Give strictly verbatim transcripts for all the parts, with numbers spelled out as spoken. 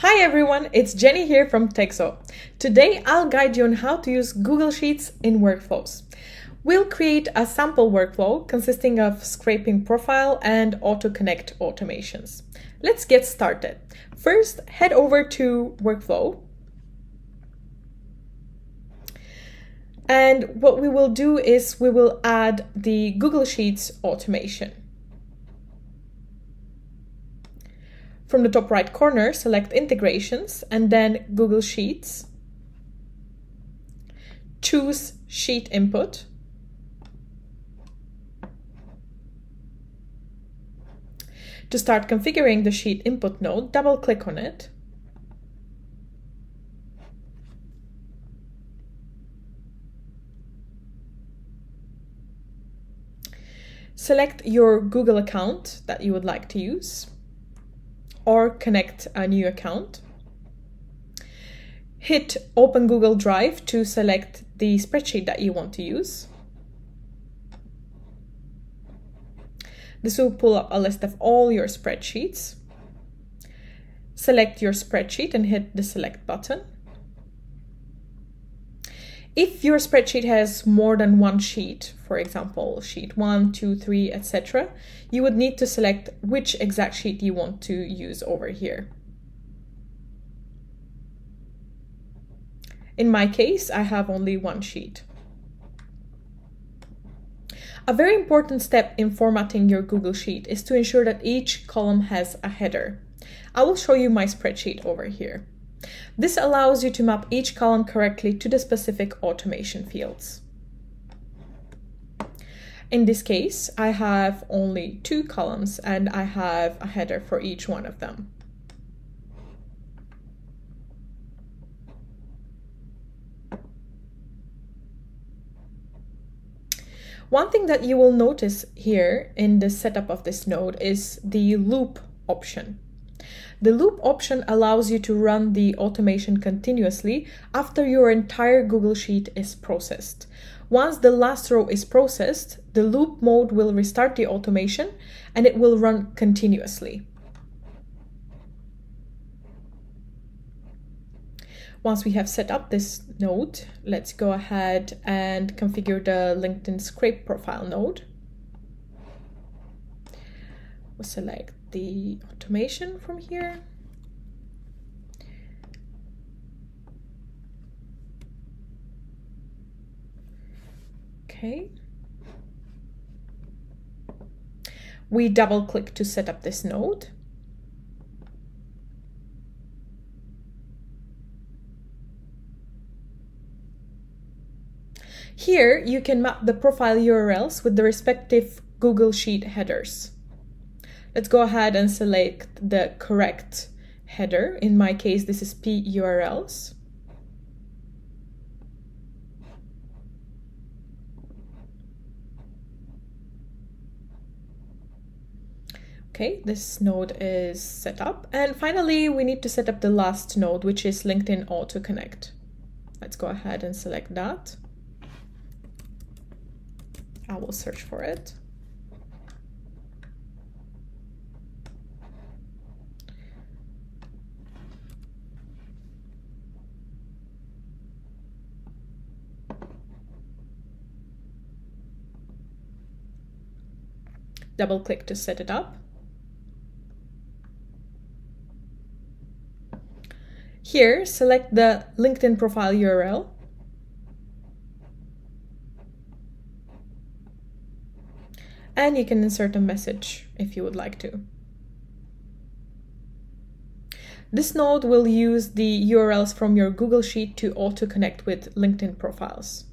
Hi everyone, it's Jenny here from TexAu. Today I'll guide you on how to use Google Sheets in Workflows. We'll create a sample workflow consisting of scraping profile and auto-connect automations. Let's get started. First, head over to Workflow. And what we will do is we will add the Google Sheets automation. From the top right corner, select Integrations and then Google Sheets. Choose Sheet Input. To start configuring the Sheet Input node, double-click on it. Select your Google account that you would like to use, or connect a new account. Hit Open Google Drive to select the spreadsheet that you want to use. This will pull up a list of all your spreadsheets. Select your spreadsheet and hit the Select button. If your spreadsheet has more than one sheet, for example, sheet one, two, three, et cetera, you would need to select which exact sheet you want to use over here. In my case, I have only one sheet. A very important step in formatting your Google Sheet is to ensure that each column has a header. I will show you my spreadsheet over here. This allows you to map each column correctly to the specific automation fields. In this case, I have only two columns and I have a header for each one of them. One thing that you will notice here in the setup of this node is the loop option. The loop option allows you to run the automation continuously after your entire Google Sheet is processed. Once the last row is processed, the loop mode will restart the automation and it will run continuously. Once we have set up this node, let's go ahead and configure the LinkedIn scrape profile node. We'll select the automation from here. Okay. We double click to set up this node. Here you can map the profile U R Ls with the respective Google Sheet headers. Let's go ahead and select the correct header. In my case, this is P U R Ls. Okay, this node is set up. And finally, we need to set up the last node, which is LinkedIn Auto Connect. Let's go ahead and select that. I will search for it. Double click to set it up. Here, select the LinkedIn profile U R L. And you can insert a message if you would like to. This node will use the U R Ls from your Google Sheet to auto-connect with LinkedIn profiles.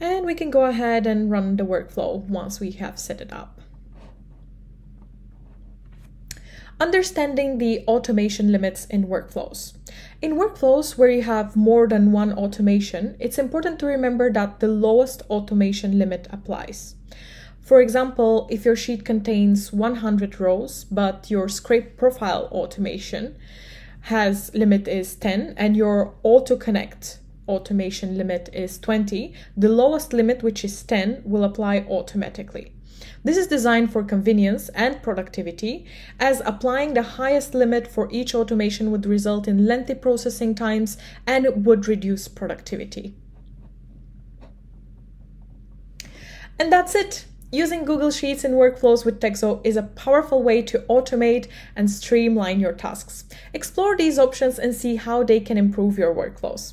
And we can go ahead and run the workflow once we have set it up. Understanding the automation limits in workflows. In workflows where you have more than one automation, it's important to remember that the lowest automation limit applies. For example, if your sheet contains one hundred rows, but your scrape profile automation has limit is ten and your auto-connect automation limit is twenty, the lowest limit, which is ten, will apply automatically. This is designed for convenience and productivity, as applying the highest limit for each automation would result in lengthy processing times and it would reduce productivity. And that's it. Using Google Sheets and Workflows with TexAu is a powerful way to automate and streamline your tasks. Explore these options and see how they can improve your workflows.